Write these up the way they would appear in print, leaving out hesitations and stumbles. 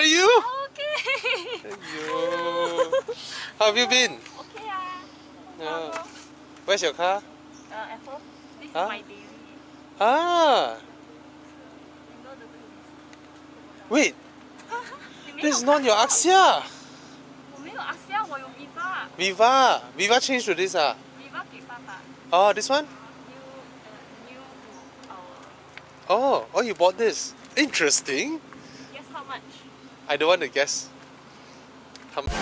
are you? Okay. How have you been? Okay. Where's your car? At home. This is my baby. Ah. Wait. This is not your Axia. Axia, I have Viva. Viva. Viva changed to this ah. Viva gave Papa. Oh, this one? Oh, oh, you bought this. Interesting. Guess how much? I don't want to guess. How much?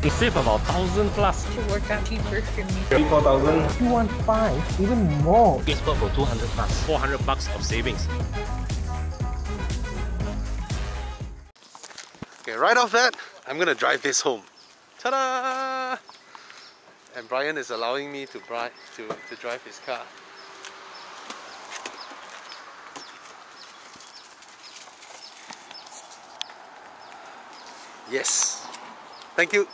To save about 1,000 plus. To work out cheaper for me. 34,000. 215, even more. It's about for 200 plus. 400 bucks of savings. Okay, right off that, I'm gonna drive this home. Ta-da! And Brian is allowing me to drive his car. Yes. Thank you.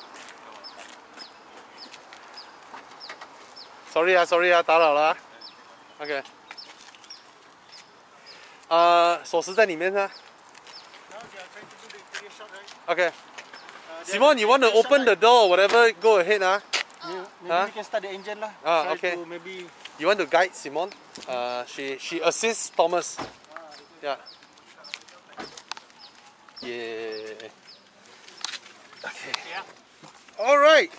Sorry, sorry,打扰了. Okay. 锁匙在里面呢. Okay. Simone, you want to open the door, whatever, go ahead. Maybe we can start the engine lah. Okay. Maybe you want to guide Simone. She assists Thomas. Yeah. Yeah. Okay. Yeah. All right.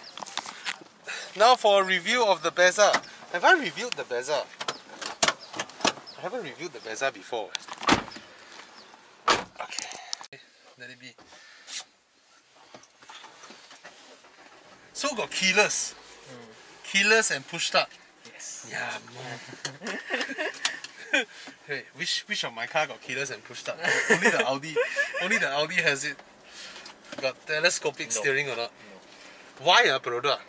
Now for a review of the Bezza. Have I reviewed the Bezza? I haven't reviewed the Bezza before. Okay. Let it be. So got keyless. Keyless and push start. Yes. Yeah, man. Wait, which of my car got keyless and push start? Only the Audi. Only the Audi has it. Got telescopic steering or not? No. Why Perodua?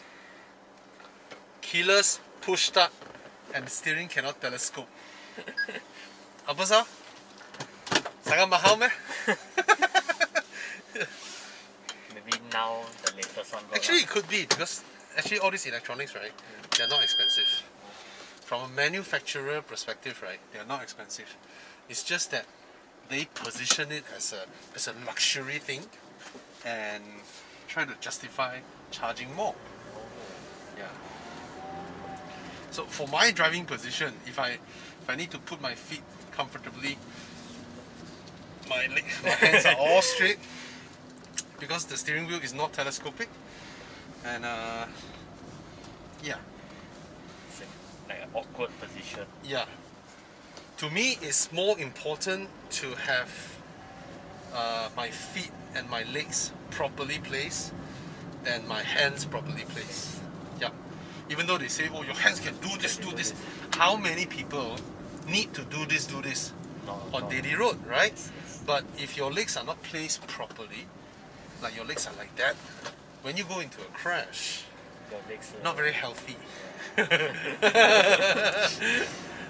Keyless, push start, and the steering cannot telescope. Apa sah? Sangat mahal meh? Maybe now the latest one. Actually, it could be because actually all these electronics, right? Mm. They are not expensive. From a manufacturer perspective, right? They are not expensive. It's just that they position it as a luxury thing. And try to justify charging more. Yeah. So for my driving position, if I need to put my feet comfortably, my hands are all straight because the steering wheel is not telescopic. And yeah, it's like an awkward position. Yeah. To me, it's more important to have my feet and my legs properly placed than my hands properly placed. Yeah. Even though they say, oh, your hands can do this, do this. How many people need to do this on daily road, right? But if your legs are not placed properly, like your legs are like that, when you go into a crash, your legs are not very healthy.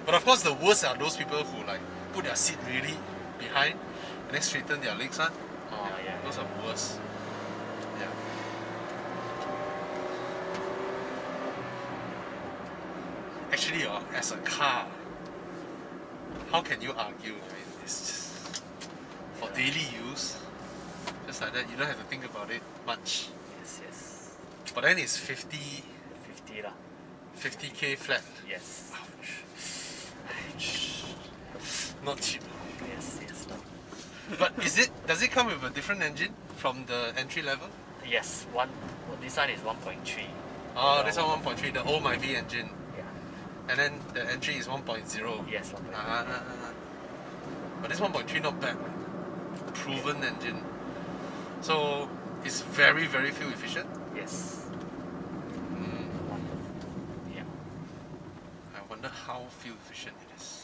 But of course, the worst are those people who like put their seat really behind and then straighten their legs up. Oh, yeah, yeah, those are worse. Yeah. Actually, as a car, how can you argue? I mean, it's just for daily use, just like that. You don't have to think about it much. Yes, yes. But then it's 50k flat. Yes. Ouch. Ouch. Not cheap. Yes, yes. No. But is it? Does it come with a different engine from the entry level? Yes, this one is 1.3. Oh, this one 1.3, the old MyVi engine. Yeah. And then the entry is 1.0. Yes, 1.0. But this 1.3 not bad. Proven engine. So it's very, very fuel efficient. Yes. Mm. Yeah. I wonder how fuel efficient it is.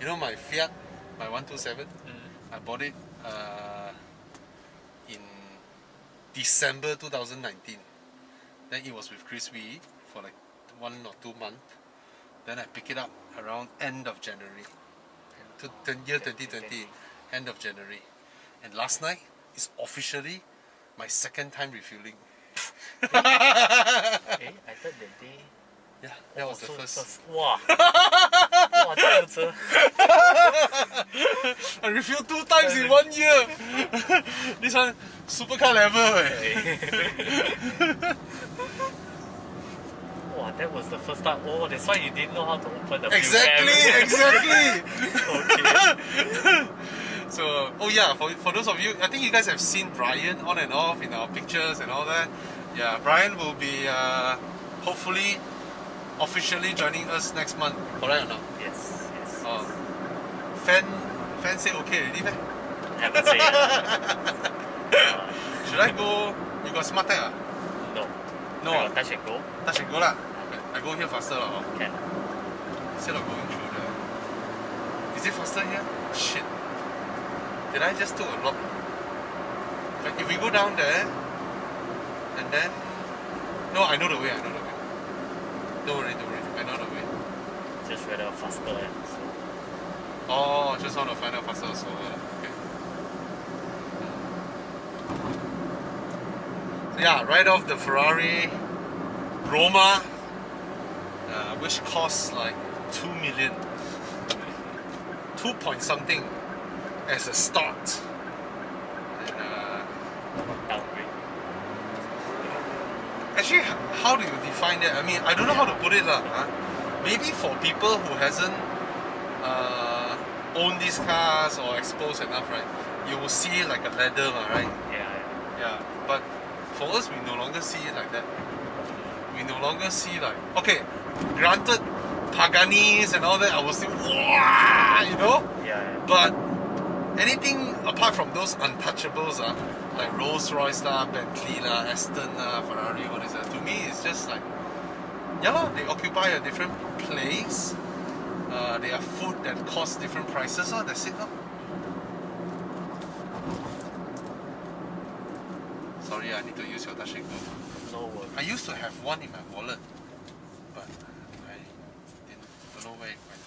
You know my Fiat, my 127, I bought it in December 2019. Then it was with Chris Wee for like 1 or 2 months. Then I picked it up around end of January. Year 2020, end of January. And last night is officially my second time refueling. Hey, I thought that day. Yeah, that was the first. Wow! Wow, that's a... I refueled 2 times in 1 year. This one, supercar level. Eh? Wow, that was the first time. Oh, that's why you didn't know how to open the. Exactly. Okay. So, oh yeah, for those of you, I think you guys have seen Brian on and off in our pictures and all that. Yeah, Brian will be hopefully officially joining us next month. Correct or not? Yes. Yes. Oh. Fan say okay already, man. Haven't said yet. Should I go? You got smart tech? No. No. I got touch and go. Touch and go lah. Okay. I go here faster lah. Okay. Instead of going through the. Is it faster here? Shit. Did I just took a lot? Like if we go down there, and then... No, I know the way. Don't worry, I know the way. Just rather faster, so... Oh, just want to find out faster, so... Okay. So yeah, right off the Ferrari, Roma, which costs like 2 million. 2 point something. As a start, and, actually, how do you define that? I mean, I don't know how to put it lah. Huh? Maybe for people who hasn't owned these cars or exposed enough, right? You will see it like a ladder, right? Yeah. But for us, we no longer see it like that. We no longer see like okay, granted, Paganis and all that. I was still wow, you know. Yeah. But anything apart from those untouchables like Rolls Royce lah, Bentley lah, Aston lah, Ferrari, what is that? To me, it's just like, yeah lah, they occupy a different place. They are food that costs different prices lah. That's it lah. Sorry, I need to use your touch and go. No worries. I used to have one in my wallet, but I don't know where it went.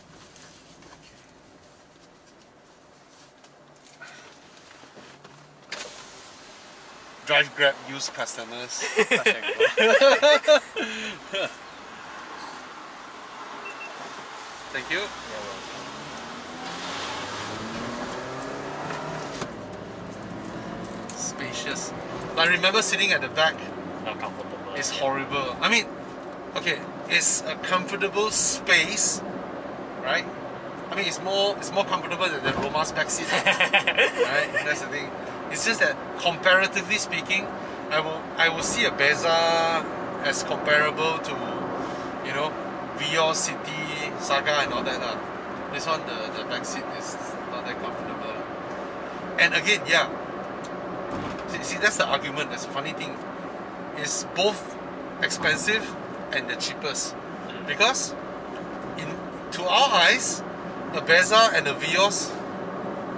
Drive Grab, use customers. Touch and go. Thank you. You're welcome. Spacious. But I remember sitting at the back. Not comfortable. It's horrible. I mean, okay, it's a comfortable space, right? I mean, it's more comfortable than the Roma's back seat, right? That's the thing. It's just that, comparatively speaking, I will see a Bezza as comparable to, you know, Vios, City, Saga and all that. This one, the back seat is not that comfortable. And again, yeah. See, that's the argument. That's a funny thing. It's both expensive and the cheapest. Because, to our eyes, a Bezza and a Vios,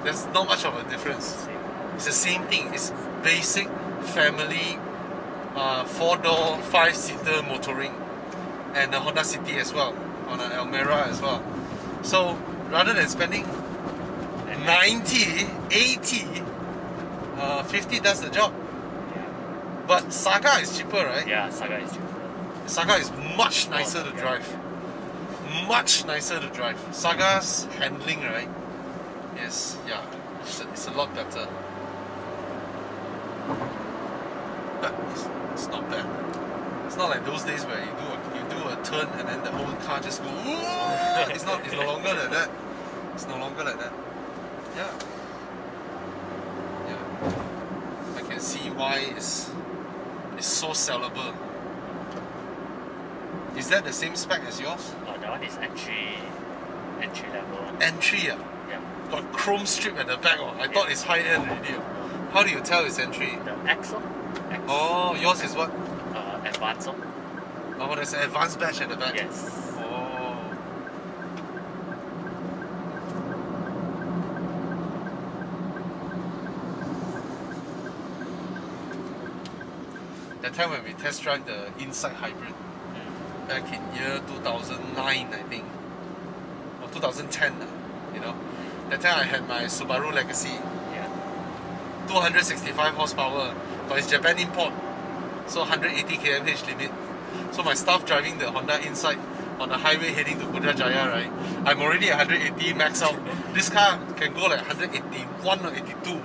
there's not much of a difference. It's the same thing. It's basic family 4-door 5-seater motoring, and the Honda City as well, on an Almera as well. So rather than spending 90, 80, 50 does the job. Yeah. But Saga is cheaper, right? Yeah, Saga is cheaper. Saga is much nicer to drive. Much nicer to drive. Saga's handling, right? Yes, yeah. It's a lot better. But it's not bad. It's not like those days where you do a turn and then the whole car just goes. It's no longer like that. It's no longer like that. Yeah. I can see why it's so sellable. Is that the same spec as yours? No, that one is entry level. Entry, yeah. Got chrome strip at the back. Oh, I thought it's high end already. How do you tell it's entry? The X. Oh, yours is what? Advanced. Oh, there's an advanced badge at the back. Yes. Oh. that time when we test drive the Insight Hybrid, back in year 2009, I think, or 2010, you know, that time I had my Subaru Legacy, 265 horsepower, but it's Japan import, so 180 kmh limit. So my staff driving the Honda Insight on the highway heading to Putrajaya, right? I'm already 180 max out. This car can go like 181 or 82,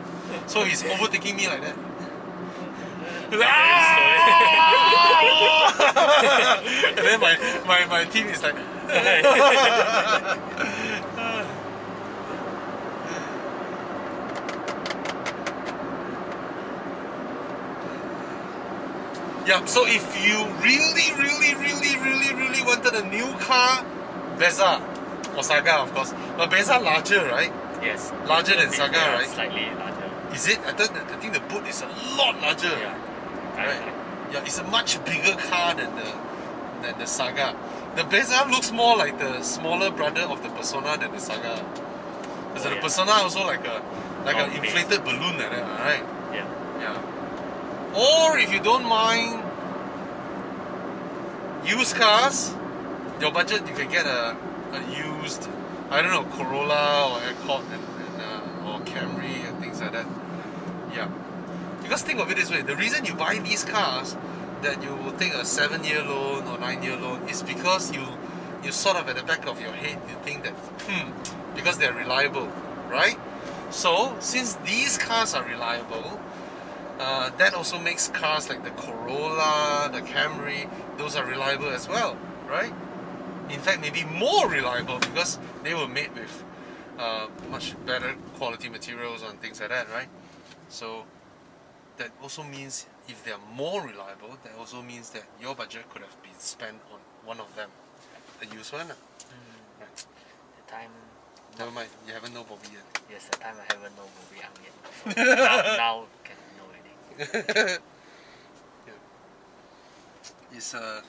so he's overtaking me like that. And then my team is like yeah, so if you really wanted a new car, Bezza or Saga, of course. But Bezza larger, right? Yes. Larger than Saga, right? Slightly larger. Is it? I think the boot is a lot larger. Yeah. Right. Yeah, it's a much bigger car than the Saga. The Bezza looks more like the smaller brother of the Persona than the Saga. Because the Persona also like an inflated balloon, like that, right? Yeah. Yeah. Or if you don't mind used cars, your budget, you can get a used, I don't know, Corolla or Accord or Camry and things like that. Yeah. Because think of it this way, the reason you buy these cars, that you will take a 7-year loan or 9-year loan, is because you sort of at the back of your head, you think that, because they're reliable, right? So, since these cars are reliable, that also makes cars like the Corolla, the Camry, those are reliable as well, right? In fact, maybe more reliable because they were made with much better quality materials and things like that, right? So, that also means if they are more reliable, that also means that your budget could have been spent on one of them, the used one. Right. The time. Never mind. You haven't known Bobby yet. Yes, the time I haven't known Bobby Young yet. So now can know anything. Yeah. It's a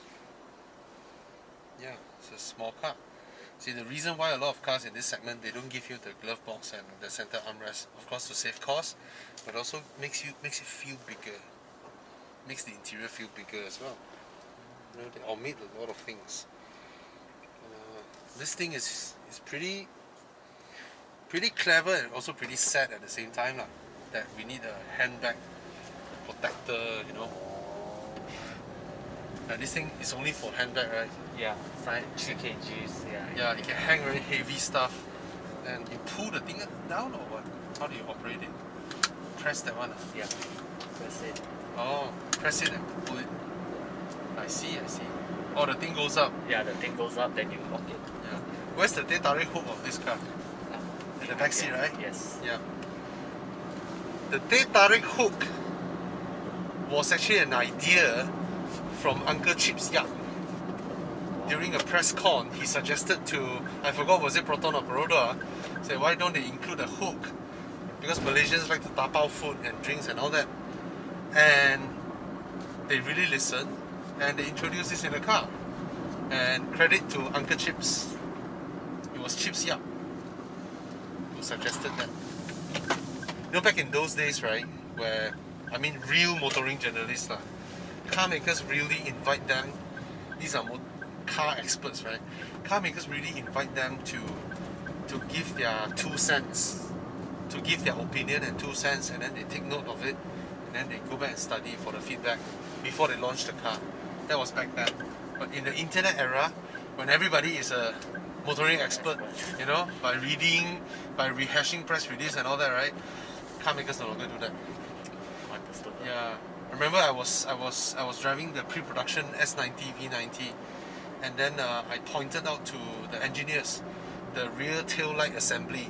small car. See, the reason why a lot of cars in this segment, they don't give you the glove box and the center armrest, of course to save cost, but also makes it feel bigger, makes the interior feel bigger as well. You know, they omit a lot of things. This thing is pretty clever and also pretty sad at the same time, that we need a handbag protector, you know. And this thing is only for handbag, right? Yeah, it's like 3 kgs, yeah, it can hang very heavy stuff. And you pull the thing down or what? How do you operate it? Press that one? Yeah, press it. Oh, press it and pull it. I see. Oh, the thing goes up? Yeah, the thing goes up, then you lock it. Yeah. Where's the teh tarik hook of this car? In the back seat, right? Yes. Yeah. The teh tarik hook was actually an idea from Uncle Chips Yap. During a press con, he suggested to, I forgot was it Proton or Perodua, say why don't they include a hook? Because Malaysians like to tapau food and drinks and all that. And they really listened and they introduced this in the car. And credit to Uncle Chips. It was Chips Yap who suggested that. You know, back in those days, right, where, I mean real motoring journalists, car makers really invite them, these are car experts, right? Car makers really invite them to give their 2 cents, to give their opinion and 2 cents, and then they take note of it, and then they go back and study for the feedback before they launch the car. That was back then. But in the internet era, when everybody is a motoring expert, you know, by reading, by rehashing press release and all that, right? Car makers no longer do that. Yeah. Remember, I was driving the pre-production S90 V90, and then I pointed out to the engineers the rear tail light assembly.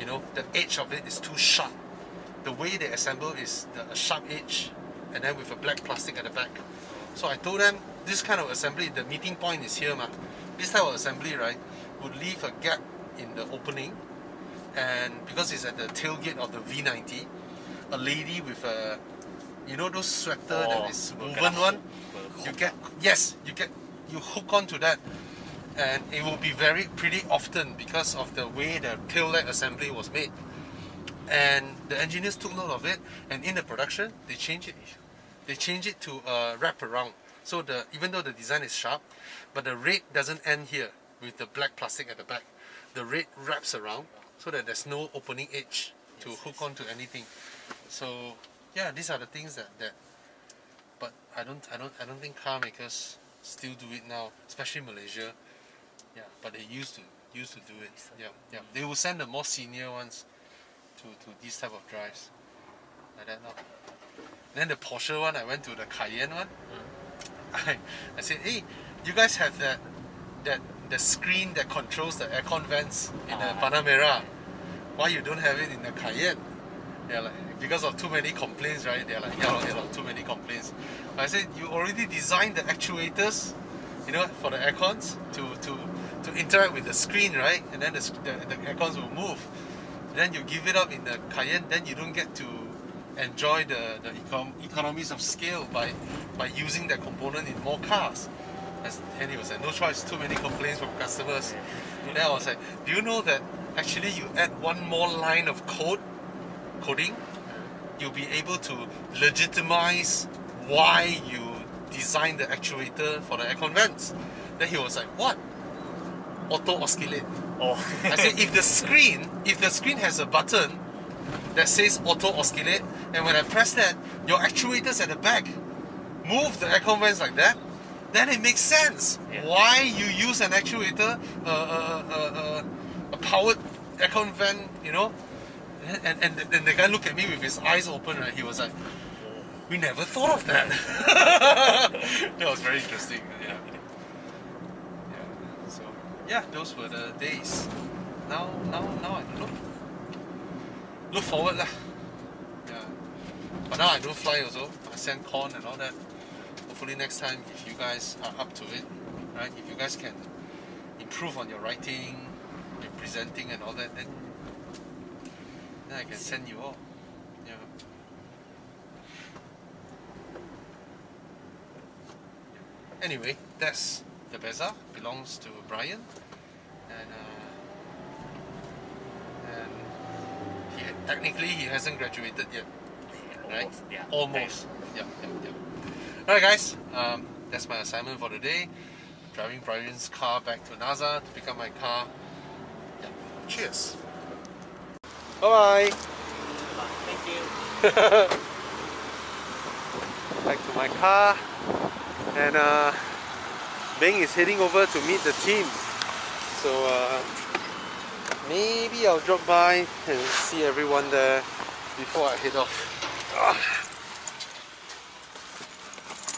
You know, the edge of it is too sharp. The way they assemble is a sharp edge, and then with a black plastic at the back. So I told them this kind of assembly, the meeting point is here, ma. This type of assembly, right, would leave a gap in the opening, and because it's at the tailgate of the V90, a lady with a those sweater that is woven one, you hook onto that, and it will be pretty often because of the way the tail light assembly was made. And the engineers took note of it, and in the production they changed it. they change it to a wrap around. So the, even though the design is sharp, but the red doesn't end here with the black plastic at the back. The red wraps around so that there's no opening edge to hook on to anything. So yeah, these are the things that but I don't think car makers still do it now, especially Malaysia. Yeah, but they used to do it. Yeah, yeah. They will send the more senior ones to these type of drives. Like that now. Then the Porsche one, I went to the Cayenne one. I said, hey, you guys have that the screen that controls the aircon vents in the Panamera. Why you don't have it in the Cayenne? They're like, because of too many complaints, right? They're like, yeah, too many complaints. I said, you already designed the actuators, you know, for the aircons to interact with the screen, right? And then the aircons will move. Then you give it up in the Cayenne, then you don't get to enjoy the economies of scale by using that component in more cars. And he was like, no choice, too many complaints from customers. And then I was like, do you know that actually you add one more line of coding, you'll be able to legitimize why you designed the actuator for the aircon vents? Then he was like, what? Auto oscillate. Oh. I said, if the screen has a button that says auto oscillate, and when I press that, your actuators at the back move the aircon vents like that, then it makes sense. Yeah. Why you use an actuator, a powered aircon vent, you know? And the guy looked at me with his eyes open, and he was like, we never thought of that. That was very interesting. Yeah. Yeah. So yeah, those were the days. Now I don't know. Look forward lah. Yeah. But now I don't fly also. I send Con and all that. Hopefully next time, if you guys are up to it, right? If you guys can improve on your writing, your presenting and all that, then I can send you all. Yeah. Anyway, that's the Bezza. Belongs to Brian. And technically, he hasn't graduated yet, right? Yeah. Almost. Yeah. Alright guys, that's my assignment for the day. Driving Brian's car back to NASA to pick up my car. Yeah. Cheers. Bye-bye. Thank you. Back to my car. And Beng is heading over to meet the team. So, maybe I'll drop by and see everyone there before I head off.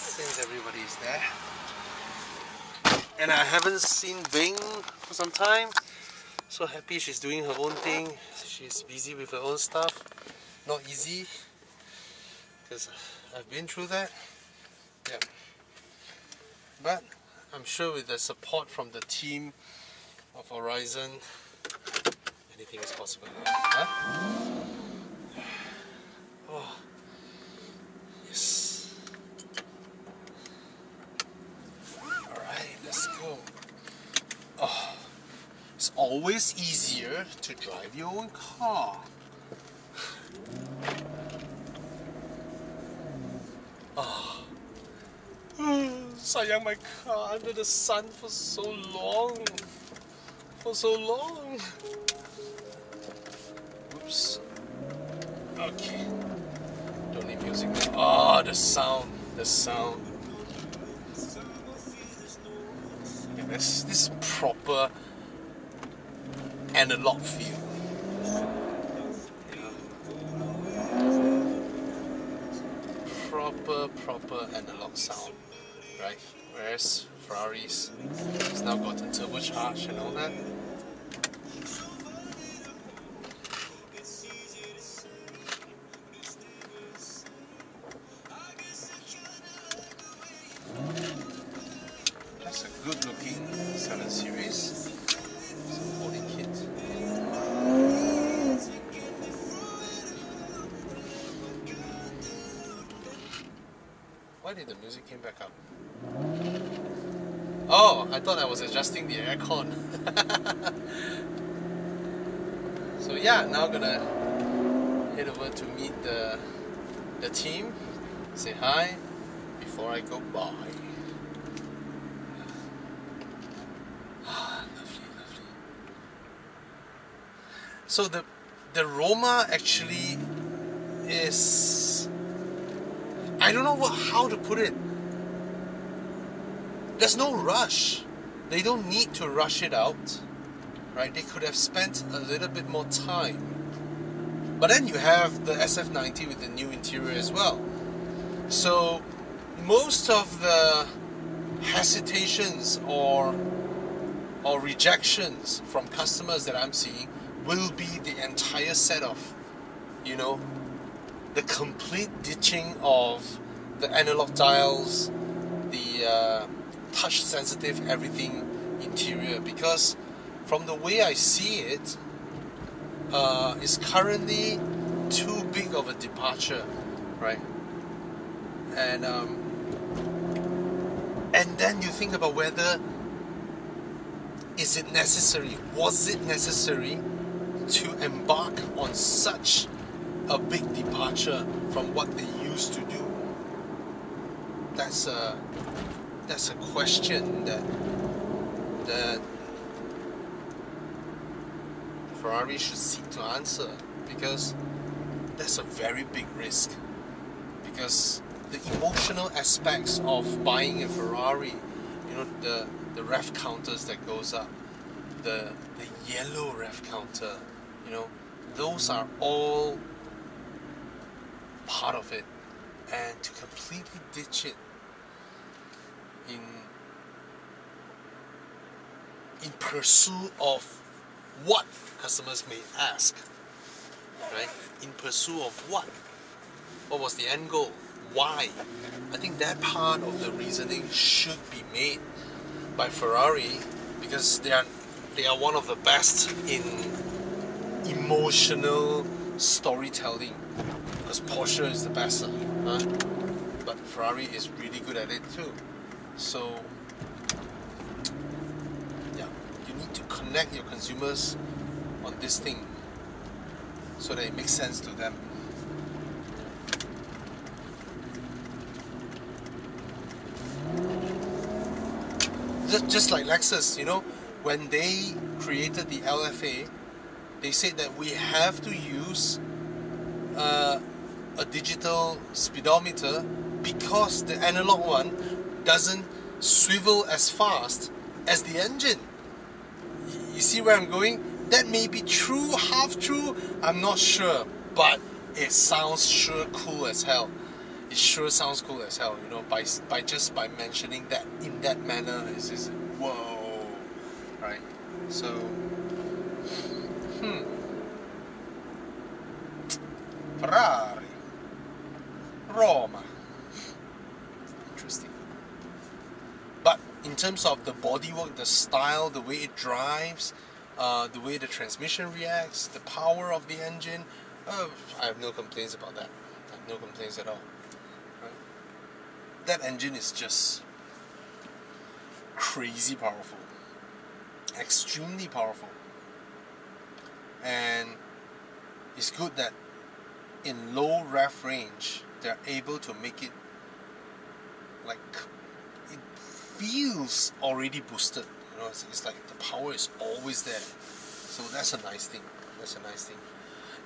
Since everybody's there. And I haven't seen Beng for some time. So happy she's doing her own thing. She's busy with her own stuff. Not easy. Because I've been through that. Yeah. But I'm sure with the support from the team of Horizon, anything is possible. Huh? Oh, yes. Alright, let's go. Oh, it's always easier to drive your own car. Oh. Sayang my car under the sun for so long. Oops. Okay. Don't need music now. Oh, the sound. Okay, this proper analog feel. Proper analog sound, right? Whereas Ferraris, it's now got a turbocharge and all that. That's a good looking 7 Series. It's a body kit. Why did the music came back up? Oh, I thought I was adjusting the aircon. So yeah, now I'm gonna head over to meet the team. say hi before I go by. Ah, lovely, lovely. So the Roma actually is, I don't know how to put it. There's no rush. They don't need to rush it out, right? They could have spent a little bit more time. But then you have the SF90 with the new interior as well. So most of the hesitations or rejections from customers that I'm seeing will be the entire set of, you know, the complete ditching of the analog dials, the touch sensitive everything interior, because from the way I see it, it's currently too big of a departure, right? And then you think about whether is it necessary, was it necessary to embark on such a big departure from what they used to do? That's a question that Ferrari should seek to answer, because that's a very big risk. Because the emotional aspects of buying a Ferrari, you know, the rev counters that goes up, the yellow rev counter, you know, those are all part of it, and to completely ditch it in pursuit of what customers may ask, right? In pursuit of what was the end goal? Why? I think that part of the reasoning should be made by Ferrari, because they are one of the best in emotional storytelling, because Porsche is the best, huh? But Ferrari is really good at it too. So yeah, you need to connect your consumers on this thing so that it makes sense to them. Just like Lexus, you know, when they created the LFA, they said that we have to use a digital speedometer because the analog one doesn't swivel as fast as the engine. You see where I'm going? That may be true, half true, I'm not sure, but it sounds sure cool as hell. It sure sounds cool as hell, you know, by mentioning that in that manner, it's just, whoa, right? So, Ferrari, Roma, interesting. But in terms of the bodywork, the style, the way it drives, the way the transmission reacts, the power of the engine, I have no complaints about that. I have no complaints at all. That engine is just crazy powerful, extremely powerful, and it's good that in low rev range they're able to make it like it feels already boosted, you know, it's like the power is always there, so that's a nice thing, that's a nice thing.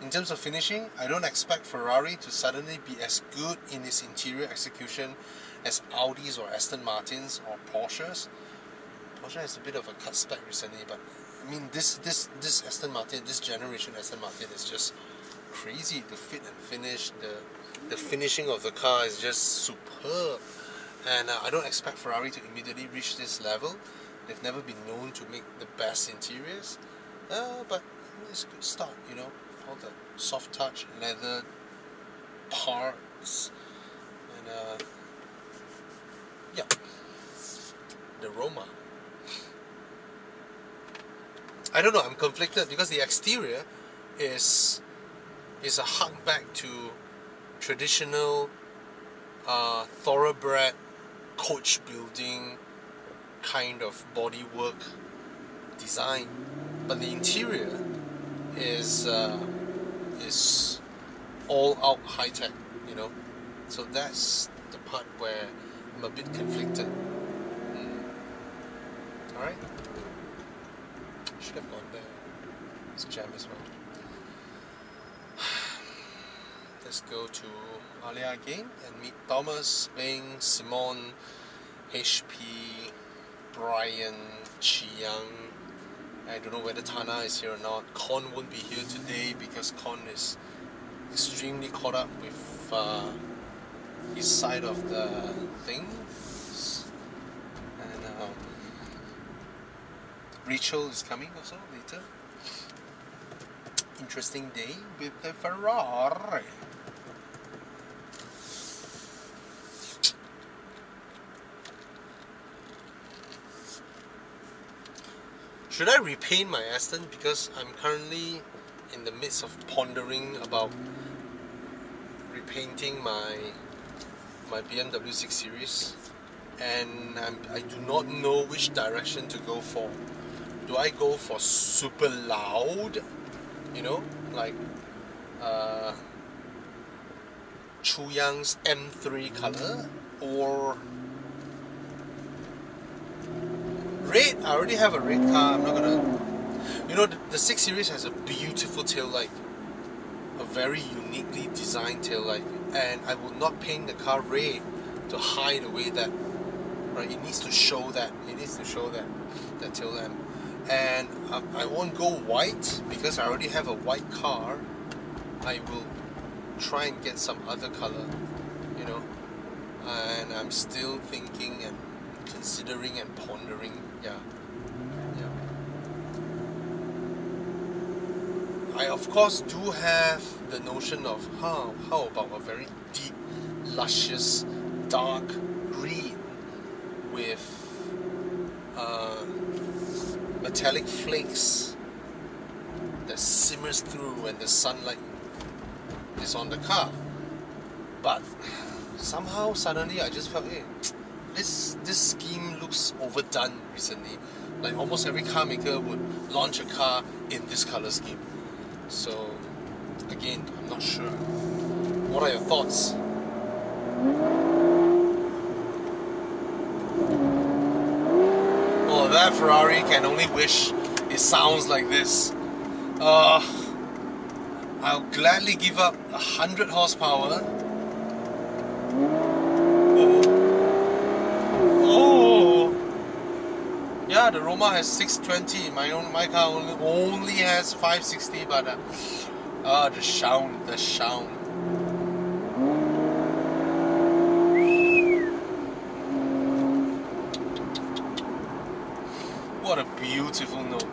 In terms of finishing, I don't expect Ferrari to suddenly be as good in its interior execution as Audis or Aston Martins or Porsches. Porsche has a bit of a cut spec recently, but I mean this Aston Martin, this generation Aston Martin is just crazy. The fit and finish, the finishing of the car is just superb. And I don't expect Ferrari to immediately reach this level. They've never been known to make the best interiors, but it's a good start, you know. All the soft touch leather parts, and yeah, the Roma. I don't know, I'm conflicted because the exterior is a huckback to traditional thoroughbred coach building kind of bodywork design, but the interior is all out high tech, you know, So that's the part where I'm a bit conflicted. Alright. Should have gone there. It's a jam as well. Let's go to Alea again and meet Thomas, Beng, Simone, HP, Brian, Chiang. I don't know whether Tana is here or not. Con won't be here today because Con is extremely caught up with his side of the thing. And Rachel is coming also later. Interesting day with the Ferrari. Should I repaint my Aston? Because I'm currently in the midst of pondering about repainting my BMW 6 Series, and I do not know which direction to go for. Do I go for super loud, you know, like Chu Yang's M3 color, or red? I already have a red car. I'm not gonna... You know, the 6 Series has a beautiful taillight. A very uniquely designed taillight. And I will not paint the car red to hide away that. Right? It needs to show that. It needs to show that tail lamp. And I won't go white because I already have a white car. I will try and get some other color, you know. And I'm still thinking and considering and pondering. Yeah. I of course do have the notion of how about a very deep, luscious, dark green with metallic flakes that simmers through when the sunlight is on the car. But somehow suddenly I just felt, hey, this scheme looks overdone recently. Like almost every car maker would launch a car in this color scheme. So again, I'm not sure. What are your thoughts? Oh, that Ferrari can only wish it sounds like this. I'll gladly give up 100 horsepower. Yeah, the Roma has 620. My car only has 560, but the sound. What a beautiful note.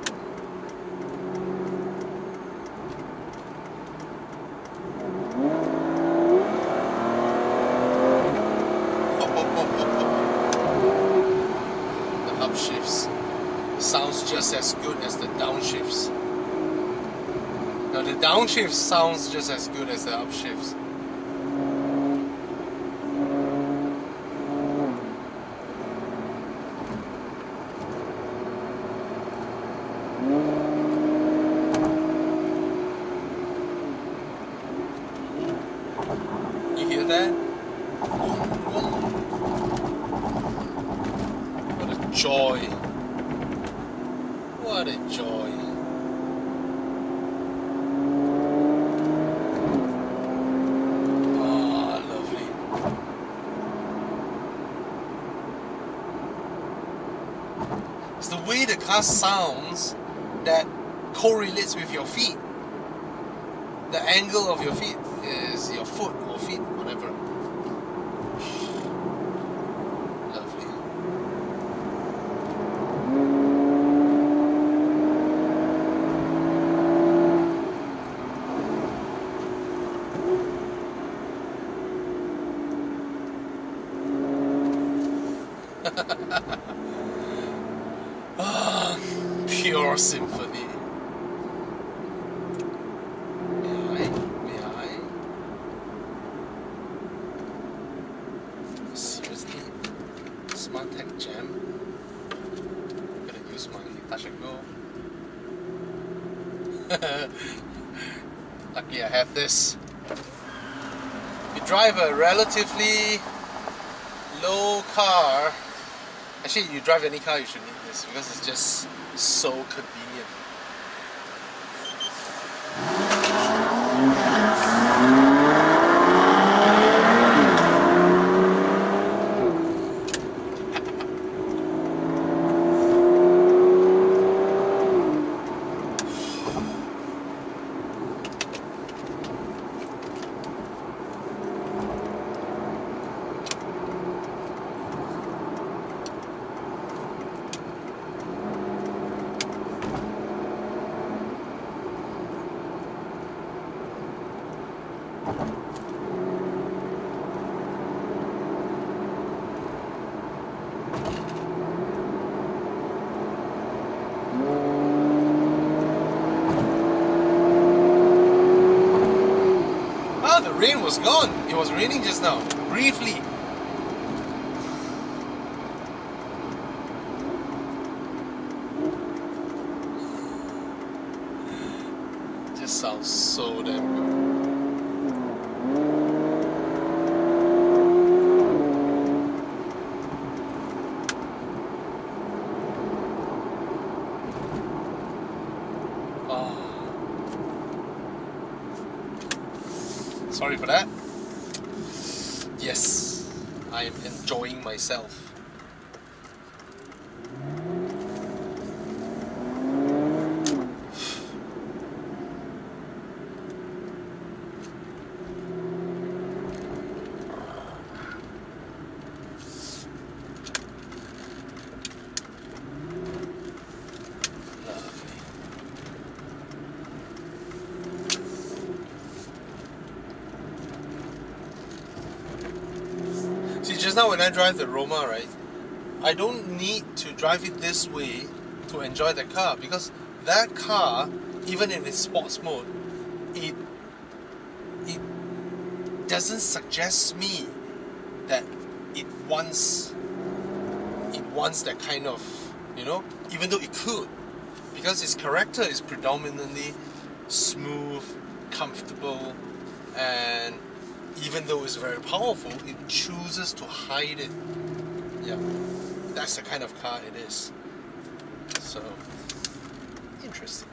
As good as the downshifts. Now the downshift sounds just as good as the upshifts. You hear that? What a joy. What a joy. Ah, lovely. It's the way the car sounds that correlates with your feet. The angle of your feet is your foot or feet, whatever. Symphony. May I? Seriously? Smart Tech Jam? I'm gonna use my touch and go. Lucky I have this. you drive a relatively low car. Actually, you drive any car, you should need this because it's just so convenient. Rain was gone. It was raining just now, briefly. Just sounds so damn good. Sorry for that. Yes, I am enjoying myself. Now when I drive the Roma, right, I don't need to drive it this way to enjoy the car, because that car, even in its sports mode, it doesn't suggest me that it wants that kind of, you know, even though it could, because its character is predominantly smooth, comfortable, and even though it's very powerful, it chooses to hide it. Yeah, that's the kind of car it is. So, interesting.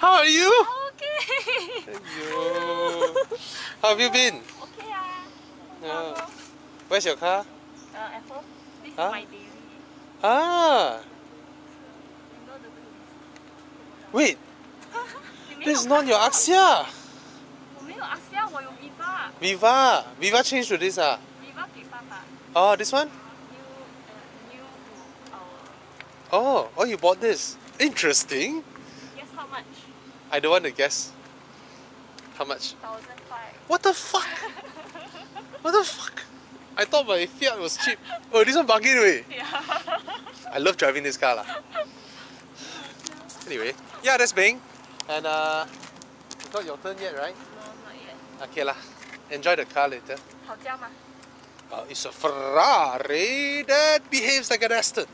How are you? Okay. Thank you. How have you been? Okay. Where's your car? At home. This is my baby. Ah. Wait. This is not your Axia. Viva. Viva changed to this ah. Viva gave Papa. Oh, this one? New to our. Oh. Oh, you bought this. Interesting. Guess how much? I don't want to guess. How much? 1,500. What the fuck? What the fuck? I thought my Fiat was cheap. Oh, this one bargain way. Yeah. I love driving this car lah. Anyway, yeah, that's Beng. And it's not your turn yet, right? No, not yet. Okay lah. Enjoy the car later. Well, it's a Ferrari that behaves like an Aston.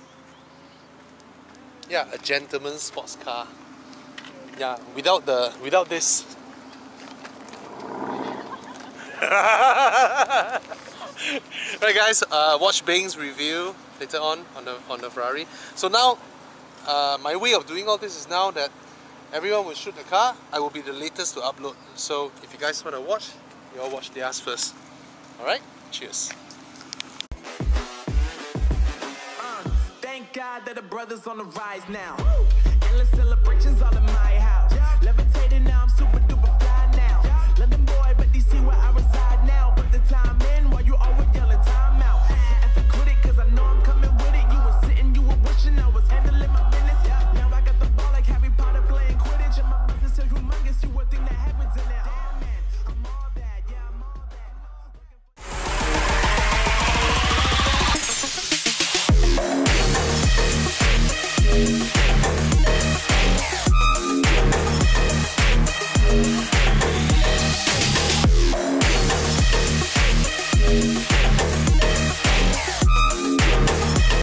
Yeah, a gentleman's sports car. Yeah, without this. Right guys, watch Beng's review later on the Ferrari. So now my way of doing all this is now that everyone will shoot the car, I will be the latest to upload. So if you guys want to watch, you all watch theirs first. Alright, cheers. Thank God that the brother's on the rise now. Woo! Endless celebrations all in my house. Yeah. Levitating now, I'm super duper fly now. Yeah. London boy, but they see where I reside now. Put the time in while you always yelling.